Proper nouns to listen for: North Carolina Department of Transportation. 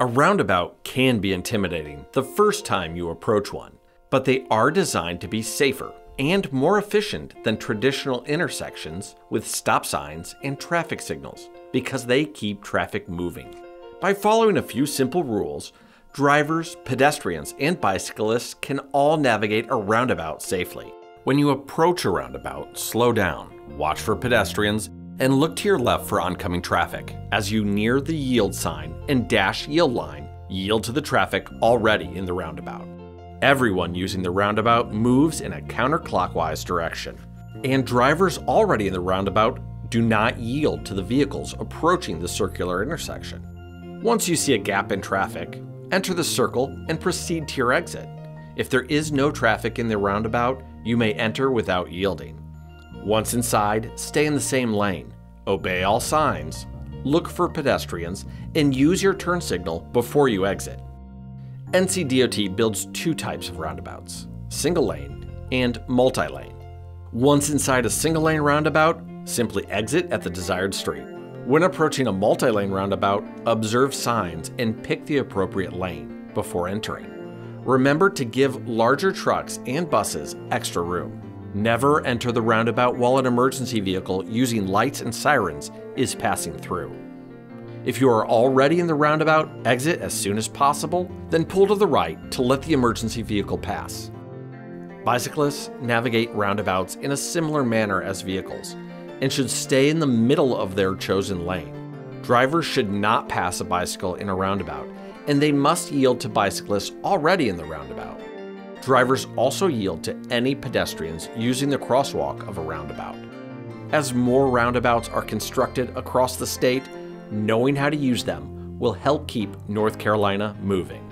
A roundabout can be intimidating the first time you approach one, but they are designed to be safer and more efficient than traditional intersections with stop signs and traffic signals because they keep traffic moving. By following a few simple rules, drivers, pedestrians, and bicyclists can all navigate a roundabout safely. When you approach a roundabout, slow down, watch for pedestrians, and look to your left for oncoming traffic. As you near the yield sign and dash yield line, yield to the traffic already in the roundabout. Everyone using the roundabout moves in a counterclockwise direction, and drivers already in the roundabout do not yield to the vehicles approaching the circular intersection. Once you see a gap in traffic, enter the circle and proceed to your exit. If there is no traffic in the roundabout, you may enter without yielding. Once inside, stay in the same lane, obey all signs, look for pedestrians, and use your turn signal before you exit. NCDOT builds two types of roundabouts, single lane and multi-lane. Once inside a single lane roundabout, simply exit at the desired street. When approaching a multi-lane roundabout, observe signs and pick the appropriate lane before entering. Remember to give larger trucks and buses extra room. Never enter the roundabout while an emergency vehicle using lights and sirens is passing through. If you are already in the roundabout, exit as soon as possible, then pull to the right to let the emergency vehicle pass. Bicyclists navigate roundabouts in a similar manner as vehicles and should stay in the middle of their chosen lane. Drivers should not pass a bicycle in a roundabout, and they must yield to bicyclists already in the roundabout. Drivers also yield to any pedestrians using the crosswalk of a roundabout. As more roundabouts are constructed across the state, knowing how to use them will help keep North Carolina moving.